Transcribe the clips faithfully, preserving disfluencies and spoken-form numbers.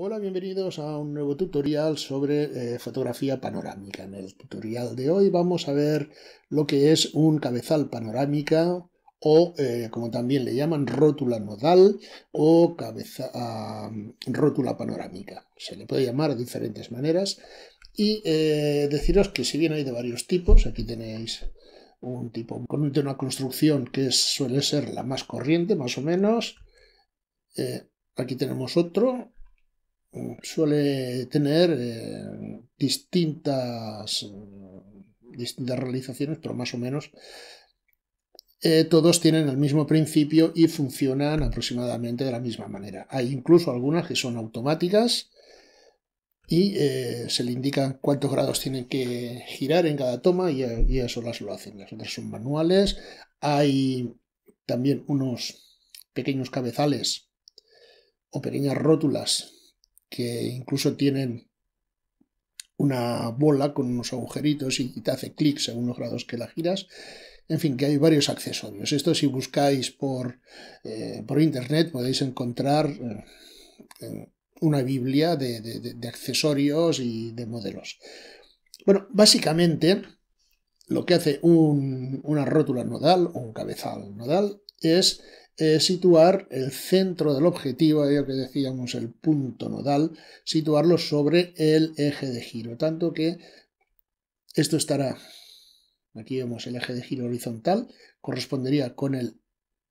Hola, bienvenidos a un nuevo tutorial sobre eh, fotografía panorámica. En el tutorial de hoy vamos a ver lo que es un cabezal panorámica o, eh, como también le llaman, rótula nodal o cabeza, uh, rótula panorámica. Se le puede llamar de diferentes maneras y eh, deciros que si bien hay de varios tipos, aquí tenéis un tipo con una construcción que es, suele ser la más corriente, más o menos. Eh, aquí tenemos otro. Suele tener eh, distintas, distintas realizaciones, pero más o menos eh, todos tienen el mismo principio y funcionan aproximadamente de la misma manera. Hay incluso algunas que son automáticas y eh, se le indican cuántos grados tienen que girar en cada toma y, y eso las lo hacen. Las otras son manuales. Hay también unos pequeños cabezales o pequeñas rótulas que incluso tienen una bola con unos agujeritos y te hace clic según los grados que la giras. En fin, que hay varios accesorios. Esto, si buscáis por, eh, por internet, podéis encontrar eh, una biblia de, de, de accesorios y de modelos. Bueno, básicamente lo que hace un, una rótula nodal o un cabezal nodal es Eh, situar el centro del objetivo, de lo que decíamos el punto nodal, situarlo sobre el eje de giro, tanto que esto estará, aquí vemos el eje de giro horizontal, correspondería con el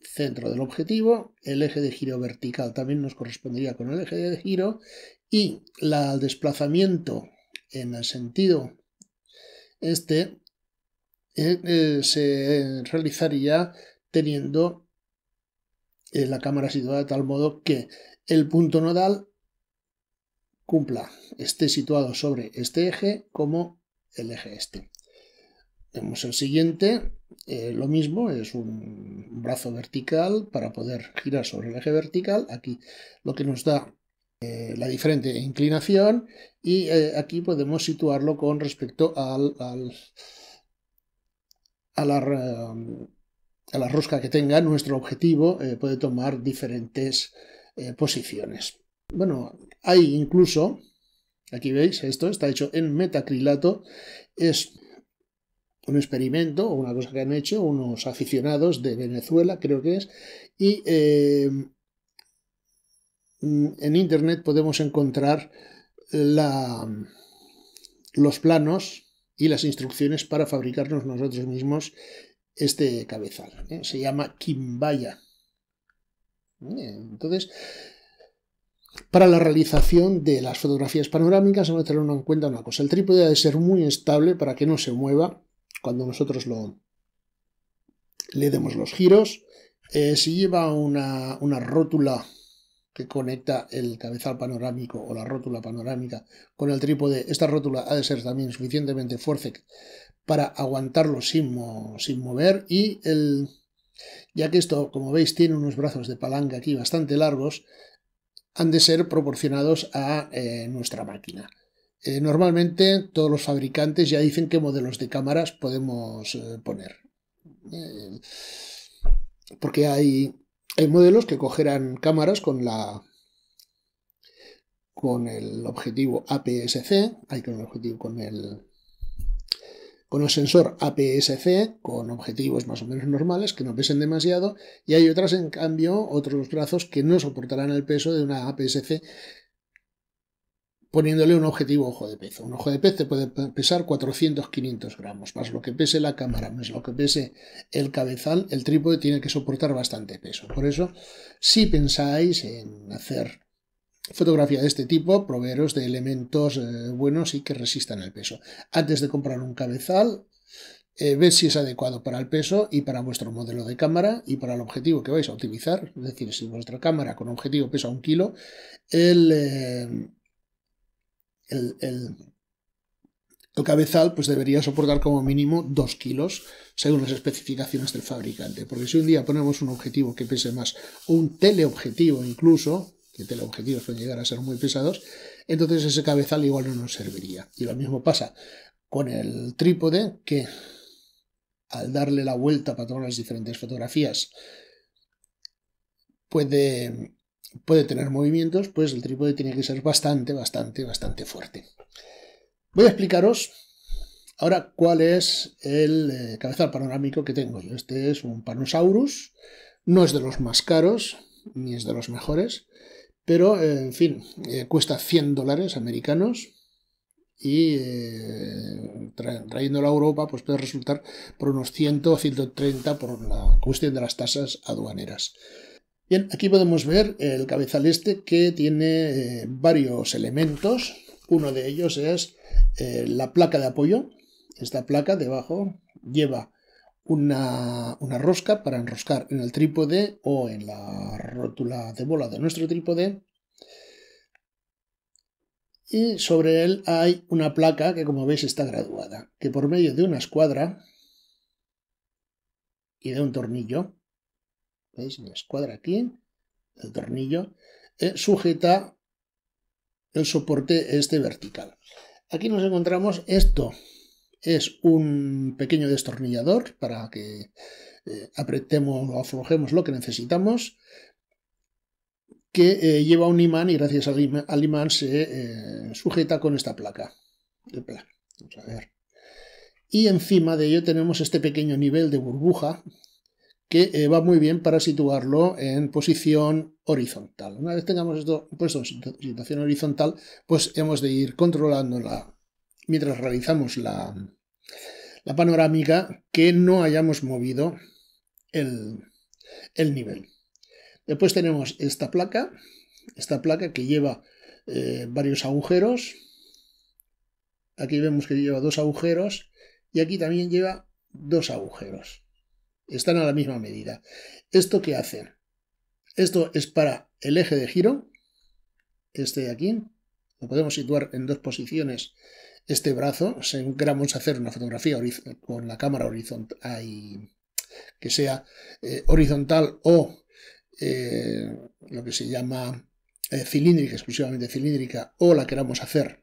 centro del objetivo, el eje de giro vertical también nos correspondería con el eje de giro y la, el desplazamiento en el sentido este eh, eh, se realizaría teniendo la cámara situada de tal modo que el punto nodal cumpla, esté situado sobre este eje como el eje este. Vemos el siguiente, eh, lo mismo, es un brazo vertical para poder girar sobre el eje vertical, aquí lo que nos da eh, la diferente inclinación y eh, aquí podemos situarlo con respecto al, al a la... Um, a la rosca que tenga nuestro objetivo, eh, puede tomar diferentes eh, posiciones. Bueno, hay incluso, aquí veis, esto está hecho en metacrilato, es un experimento, una cosa que han hecho unos aficionados de Venezuela, creo que es, y eh, en internet podemos encontrar la, los planos y las instrucciones para fabricarnos nosotros mismos este cabezal, ¿eh? Se llama quimbaya. Entonces, para la realización de las fotografías panorámicas vamos a tener en cuenta una cosa: el trípode ha de ser muy estable para que no se mueva cuando nosotros lo, le demos los giros. Eh, si lleva una, una rótula que conecta el cabezal panorámico o la rótula panorámica con el trípode, esta rótula ha de ser también suficientemente fuerte para aguantarlo sin, mo sin mover, y el, ya que esto, como veis, tiene unos brazos de palanca aquí bastante largos, han de ser proporcionados a eh, nuestra máquina. Eh, normalmente todos los fabricantes ya dicen qué modelos de cámaras podemos eh, poner, eh, porque hay, hay modelos que cogerán cámaras con la... con el objetivo A P S C, hay con el objetivo con el... con el sensor A P S C, con objetivos más o menos normales, que no pesen demasiado, y hay otras, en cambio, otros brazos que no soportarán el peso de una A P S C poniéndole un objetivo ojo de pez. Un ojo de pez te puede pesar cuatrocientos a quinientos gramos, más lo que pese la cámara, más lo que pese el cabezal, el trípode tiene que soportar bastante peso. Por eso, si pensáis en hacer fotografía de este tipo, proveeros de elementos eh, buenos y que resistan el peso. Antes de comprar un cabezal, eh, ved si es adecuado para el peso y para vuestro modelo de cámara y para el objetivo que vais a utilizar. Es decir, si vuestra cámara con objetivo pesa un kilo, el, eh, el, el, el cabezal pues debería soportar como mínimo dos kilos según las especificaciones del fabricante. Porque si un día ponemos un objetivo que pese más, o un teleobjetivo incluso, que teleobjetivos pueden llegar a ser muy pesados, entonces ese cabezal igual no nos serviría. Y lo mismo pasa con el trípode, que al darle la vuelta para tomar las diferentes fotografías puede puede tener movimientos, pues el trípode tiene que ser bastante, bastante, bastante fuerte. Voy a explicaros ahora cuál es el eh, cabezal panorámico que tengo yo. Este es un Panosaurus, no es de los más caros, ni es de los mejores, pero, eh, en fin, eh, cuesta cien dólares americanos, y eh, tra trayéndolo a Europa pues puede resultar por unos cien o ciento treinta por la cuestión de las tasas aduaneras. Bien, aquí podemos ver el cabezal este que tiene eh, varios elementos. Uno de ellos es eh, la placa de apoyo. Esta placa debajo lleva una, una rosca para enroscar en el trípode o en la rótula de bola de nuestro trípode. Y sobre él hay una placa que, como veis, está graduada, que por medio de una escuadra y de un tornillo, ¿veis? Una escuadra aquí, el tornillo, eh, sujeta el soporte este vertical. Aquí nos encontramos esto, es un pequeño destornillador para que eh, apretemos o aflojemos lo que necesitamos, que eh, lleva un imán y gracias al imán, al imán se eh, sujeta con esta placa. Vamos a ver. Y encima de ello tenemos este pequeño nivel de burbuja que eh, va muy bien para situarlo en posición horizontal. Una vez tengamos esto puesto en situación horizontal, pues hemos de ir controlando la, mientras realizamos la, la panorámica, que no hayamos movido el, el nivel. Después tenemos esta placa, esta placa que lleva eh, varios agujeros. Aquí vemos que lleva dos agujeros y aquí también lleva dos agujeros. Están a la misma medida. ¿Esto qué hace? Esto es para el eje de giro, este de aquí. Lo podemos situar en dos posiciones. Este brazo, si queramos hacer una fotografía con la cámara horizontal, ahí, que sea eh, horizontal o Eh, lo que se llama eh, cilíndrica, exclusivamente cilíndrica, o la queramos hacer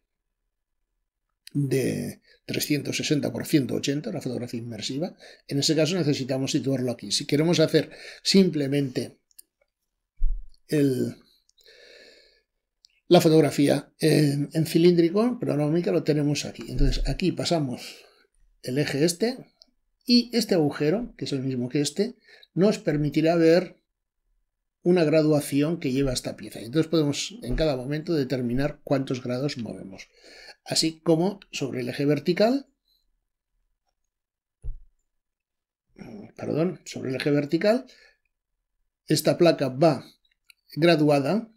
de trescientos sesenta por ciento ochenta, la fotografía inmersiva, en ese caso necesitamos situarlo aquí. Si queremos hacer simplemente el, la fotografía en, en cilíndrico, panorámica, lo tenemos aquí. Entonces aquí pasamos el eje este, y este agujero, que es el mismo que este, nos permitirá ver una graduación que lleva esta pieza. Entonces podemos en cada momento determinar cuántos grados movemos. Así como sobre el eje vertical, perdón, sobre el eje vertical, esta placa va graduada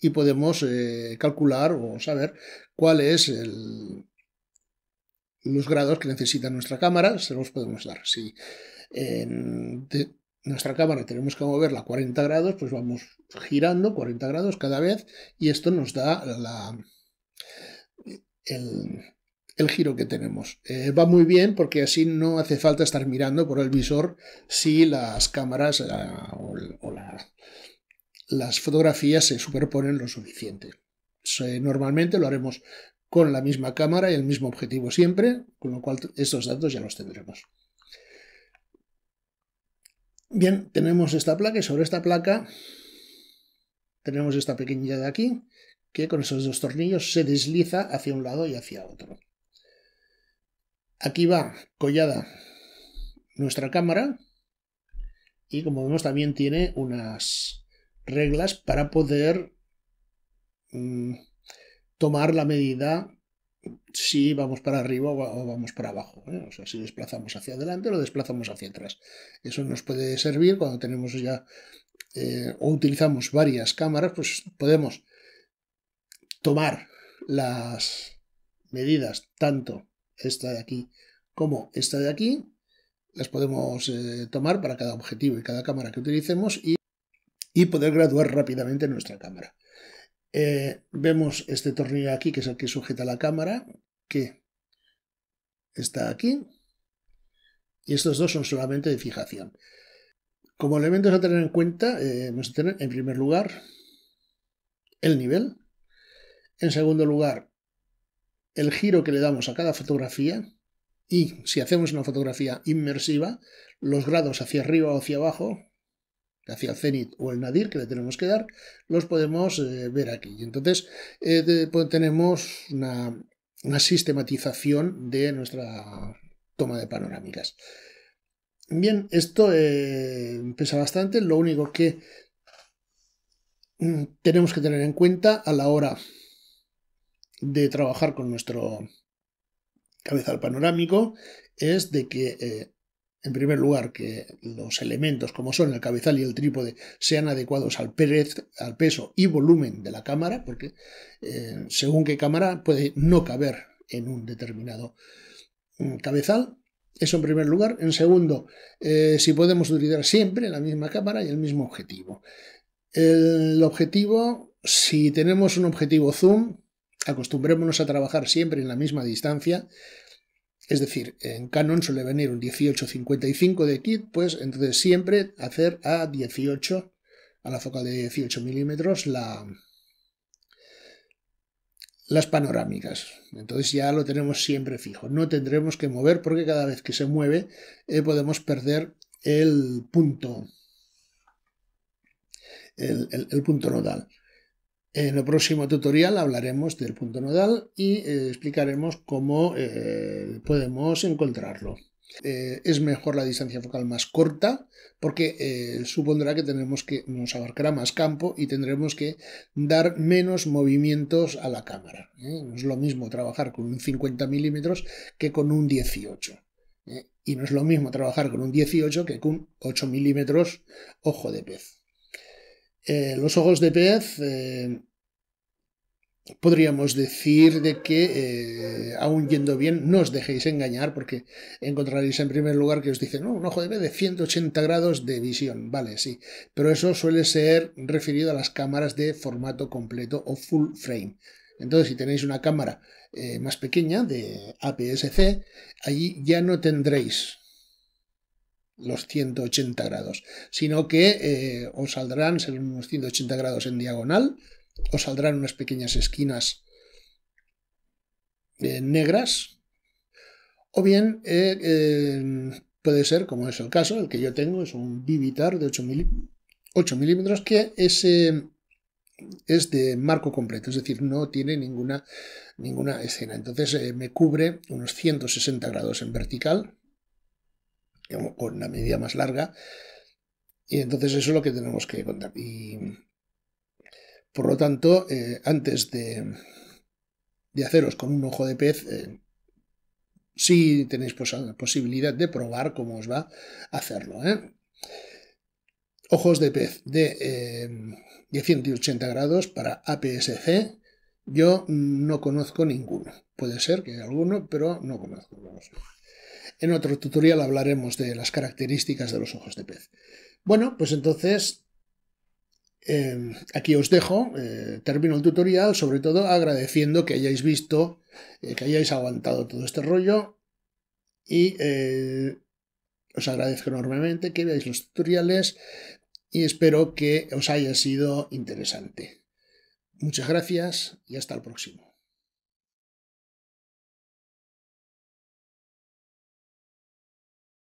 y podemos eh, calcular o saber cuál es el, los grados que necesita nuestra cámara, se los podemos dar. Si eh, de, nuestra cámara tenemos que moverla a cuarenta grados, pues vamos girando cuarenta grados cada vez y esto nos da la, el, el giro que tenemos. Eh, va muy bien porque así no hace falta estar mirando por el visor si las cámaras la, o, o la, las fotografías se superponen lo suficiente. Se, normalmente lo haremos con la misma cámara y el mismo objetivo siempre, con lo cual estos datos ya los tendremos. Bien, tenemos esta placa y sobre esta placa tenemos esta pequeña de aquí que con esos dos tornillos se desliza hacia un lado y hacia otro. Aquí va collada nuestra cámara y como vemos también tiene unas reglas para poder mm, tomar la medida si vamos para arriba o vamos para abajo, ¿eh? O sea, si desplazamos hacia adelante o lo desplazamos hacia atrás. Eso nos puede servir cuando tenemos ya eh, o utilizamos varias cámaras, pues podemos tomar las medidas, tanto esta de aquí como esta de aquí, las podemos eh, tomar para cada objetivo y cada cámara que utilicemos y, y poder graduar rápidamente nuestra cámara. Eh, vemos este tornillo aquí, que es el que sujeta la cámara, que está aquí, y estos dos son solamente de fijación. Como elementos a tener en cuenta, eh, vamos a tener en primer lugar el nivel, en segundo lugar el giro que le damos a cada fotografía, y si hacemos una fotografía inmersiva, los grados hacia arriba o hacia abajo, hacia el cenit o el nadir que le tenemos que dar, los podemos eh, ver aquí. Y entonces eh, de, pues, tenemos una, una sistematización de nuestra toma de panorámicas. Bien, esto eh, pesa bastante. Lo único que tenemos que tener en cuenta a la hora de trabajar con nuestro cabezal panorámico es de que eh, en primer lugar, que los elementos como son el cabezal y el trípode sean adecuados al, perez, al peso y volumen de la cámara, porque eh, según qué cámara puede no caber en un determinado um, cabezal. Eso en primer lugar. En segundo, eh, si podemos utilizar siempre la misma cámara y el mismo objetivo. El objetivo, si tenemos un objetivo zoom, acostumbrémonos a trabajar siempre en la misma distancia. Es decir, en Canon suele venir un dieciocho cincuenta y cinco de kit, pues entonces siempre hacer a dieciocho, a la focal de dieciocho milímetros, la, las panorámicas. Entonces ya lo tenemos siempre fijo. No tendremos que mover porque cada vez que se mueve eh, podemos perder el punto, el, el, el punto nodal. En el próximo tutorial hablaremos del punto nodal y eh, explicaremos cómo eh, podemos encontrarlo. Eh, es mejor la distancia focal más corta porque eh, supondrá que, tenemos que nos abarcará más campo y tendremos que dar menos movimientos a la cámara. ¿eh? No es lo mismo trabajar con un cincuenta milímetros que con un dieciocho. ¿eh? Y no es lo mismo trabajar con un dieciocho que con ocho milímetros ojo de pez. Eh, los ojos de pez... Eh, podríamos decir de que, eh, aún yendo bien, no os dejéis engañar porque encontraréis en primer lugar que os dicen oh, un ojo de pez de ciento ochenta grados de visión, vale, sí, pero eso suele ser referido a las cámaras de formato completo o full frame. Entonces, si tenéis una cámara eh, más pequeña de A P S C, allí ya no tendréis los ciento ochenta grados, sino que eh, os saldrán, serán unos ciento ochenta grados en diagonal, os saldrán unas pequeñas esquinas eh, negras, o bien eh, eh, puede ser, como es el caso, el que yo tengo es un Vivitar de ocho milímetros, que es, eh, es de marco completo, es decir, no tiene ninguna, ninguna escena. Entonces eh, me cubre unos ciento sesenta grados en vertical, con la medida más larga, y entonces eso es lo que tenemos que contar. Y... por lo tanto, eh, antes de, de haceros con un ojo de pez, eh, si tenéis pos posibilidad de probar cómo os va a hacerlo. ¿eh? Ojos de pez de, eh, de ciento ochenta grados para A P S C, yo no conozco ninguno. Puede ser que haya alguno, pero no conozco ninguno. En otro tutorial hablaremos de las características de los ojos de pez. Bueno, pues entonces... Eh, aquí os dejo, eh, termino el tutorial, sobre todo agradeciendo que hayáis visto, eh, que hayáis aguantado todo este rollo y eh, os agradezco enormemente que veáis los tutoriales y espero que os haya sido interesante. Muchas gracias y hasta el próximo.